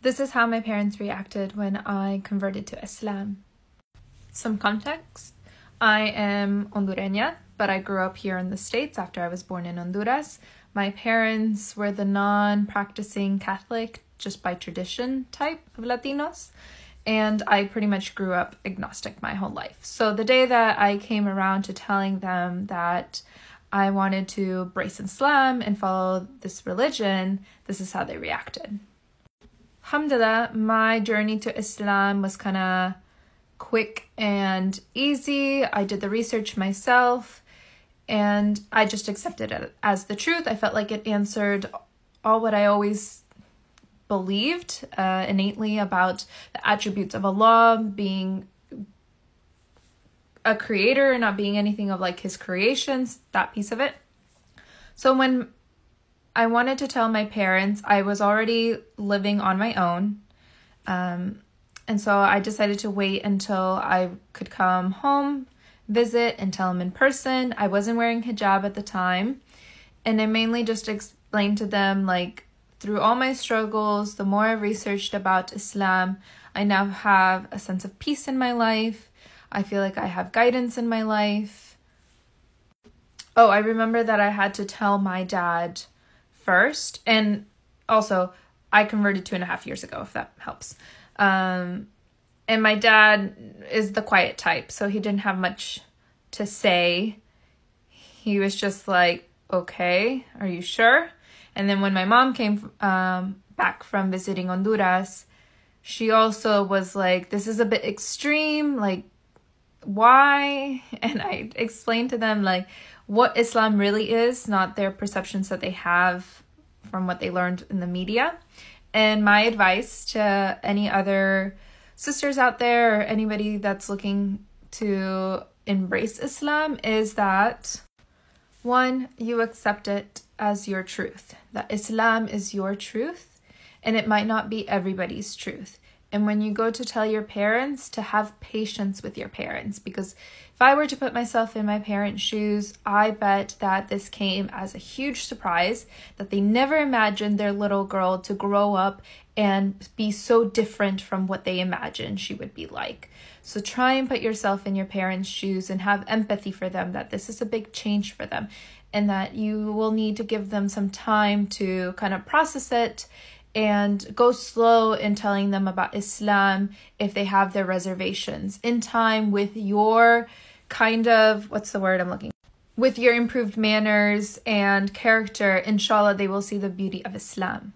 This is how my parents reacted when I converted to Islam. Some context. I am Hondureña, but I grew up here in the States after I was born in Honduras. My parents were the non-practicing Catholic, just by tradition type of Latinos, and I pretty much grew up agnostic my whole life. So the day that I came around to telling them that I wanted to embrace Islam and follow this religion, this is how they reacted. Alhamdulillah, my journey to Islam was kind of quick and easy. I did the research myself and I just accepted it as the truth. I felt like it answered all what I always believed innately about the attributes of Allah, being a creator and not being anything of like his creations, that piece of it. So when I wanted to tell my parents, I was already living on my own. And so I decided to wait until I could come home, visit, and tell them in person. I wasn't wearing hijab at the time. And I mainly just explained to them, like, through all my struggles, the more I researched about Islam, I now have a sense of peace in my life. I feel like I have guidance in my life. Oh, I remember that I had to tell my dad first. And also, I converted 2.5 years ago, if that helps. And my dad is the quiet type, so he didn't have much to say. He was just like, okay, are you sure? And then when my mom came back from visiting Honduras, she also was like, this is a bit extreme, like, why? And I explained to them, like, what Islam really is, not their perceptions that they have from what they learned in the media. And my advice to any other sisters out there or anybody that's looking to embrace Islam is that, one, you accept it as your truth, that Islam is your truth, and it might not be everybody's truth. And when you go to tell your parents, to have patience with your parents, because if I were to put myself in my parents' shoes, I bet that this came as a huge surprise, that they never imagined their little girl to grow up and be so different from what they imagined she would be like. So try and put yourself in your parents' shoes and have empathy for them, that this is a big change for them and that you will need to give them some time to kind of process it. And go slow in telling them about Islam if they have their reservations, in time with your kind of, what's the word I'm looking for? With your improved manners and character, inshallah, they will see the beauty of Islam.